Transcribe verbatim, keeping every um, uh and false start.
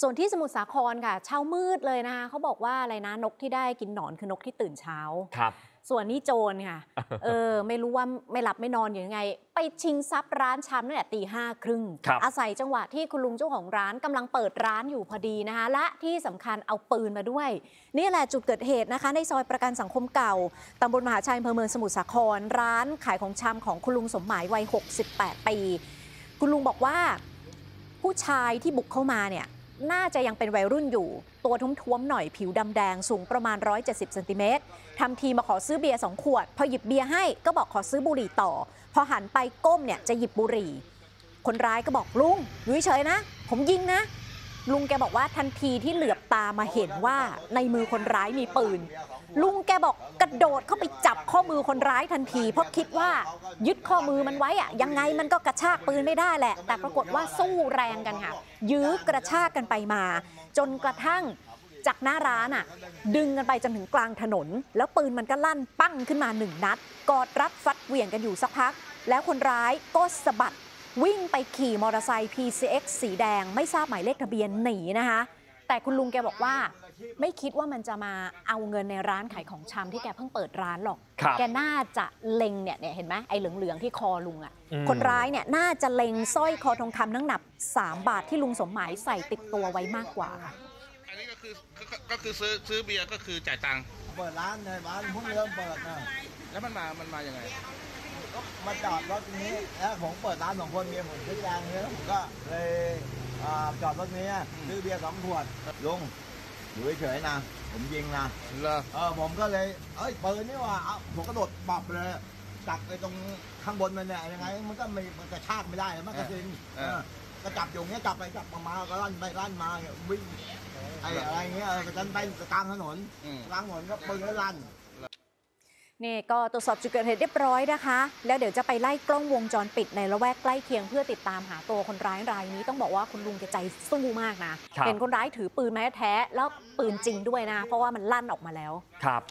ส่วนที่สมุทรสาครค่ะเช้ามืดเลยนะคะเขาบอกว่าอะไรนะนกที่ได้กินหนอนคือนกที่ตื่นเช้าครับส่วนนี้โจรค่ะเออไม่รู้ว่าไม่หลับไม่นอนอยู่ยังไงไปชิงทรัพย์ร้านชำนั่นแหละตีห้าครึ่งอาศัยจังหวะที่คุณลุงเจ้าของร้านกำลังเปิดร้านอยู่พอดีนะคะและที่สำคัญเอาปืนมาด้วยนี่แหละจุดเกิดเหตุนะคะในซอยประกันสังคมเก่าตำบลมหาชัยอำเภอเมืองสมุทรสาครร้านขายของชำของคุณลุงสมหมายวัยหกสิบแปดปีคุณลุงบอกว่าผู้ชายที่บุกเข้ามาเนี่ยน่าจะยังเป็นวัยรุ่นอยู่ตัวท้วมๆหน่อยผิวดำแดงสูงประมาณหนึ่งร้อยเจ็ดสิบเซนติเมตรทำทีมาขอซื้อเบียร์สองขวดพอหยิบเบียร์ให้ก็บอกขอซื้อบุหรี่ต่อพอหันไปก้มเนี่ยจะหยิบบุหรี่คนร้ายก็บอกลุงอยู่เฉยๆนะผมยิงนะลุงแกบอกว่าทันทีที่เหลือบตามาเห็นว่าในมือคนร้ายมีปืนลุงแกบอกกระโดดเข้าไปจับข้อมือคนร้ายทันทีเพราะคิดว่ายึดข้อมือมันไว้อะยังไงมันก็กระชากปืนไม่ได้แหละแต่ปรากฏว่าสู้แรงกันค่ะยื้อกระชากกันไปมาจนกระทั่งจากหน้าร้านอะดึงกันไปจนถึงกลางถนนแล้วปืนมันก็ลั่นปั้งขึ้นมาหนึ่งนัดกอดรัดฟัดเหวี่ยงกันอยู่สักพักแล้วคนร้ายก็สะบัดวิ่งไปขี่มอเตอร์ไซค์ พี ซี เอ็กซ์ สีแดงไม่ทราบหมายเลขทะเบียนหนีนะคะแต่คุณลุงแกบอกว่าไม่คิดว่ามันจะมาเอาเงินในร้านขายของชำที่แกเพิ่งเปิดร้านหรอกแกน่าจะเล็งเนี่ยเห็นไหมไอ้เหลืองๆที่คอลุงอ่ะคนร้ายเนี่ยน่าจะเล็งสร้อยคอทองคำน้ำหนักสามบาทที่ลุงสมหมายใส่ติดตัวไว้มากกว่าอันนี้ก็คือก็คือซื้อซื้อเบียร์ก็คือจ่ายตังค์เปิดร้านในร้านเพิ่งเริ่มเปิดนะแล้วมันมามันมาอย่างไงมาจอดรถนี้แล้วผมเปิดร้านสองคนเมียผมซื้อยางเนี่ยผมก็เลยจอดรถนี้ซื้อเบียร์สองขวดลุงอยู่เฉยๆนะผมยิงนะเออผมก็เลยเอ้ยปืนนี่ว่าผมกระโดดปับเลยจับไปตรงข้างบนมันเนี่ยยังไงมันก็ไม่มันกระชากไม่ได้มันกระซิงก็จับอยู่เงี้ยจับไปจับมาก็ลั่นไปลั่นมาวิ่งไอ้อะไรเงี้ยกระชั้นไปกลางถนนกลางถนนก็ปืนก็ลั่นนี่ก็ตรวจสอบจุดเกิดเหตุเรียบร้อยนะคะแล้วเดี๋ยวจะไปไล่กล้องวงจรปิดในละแวกใกล้เคียงเพื่อติดตามหาตัวคนร้ายรายนี้ต้องบอกว่าคุณลุงใจสู้มากนะเป็นคนร้ายถือปืนมาแท้แล้วปืนจริงด้วยนะเพราะว่ามันลั่นออกมาแล้วครับ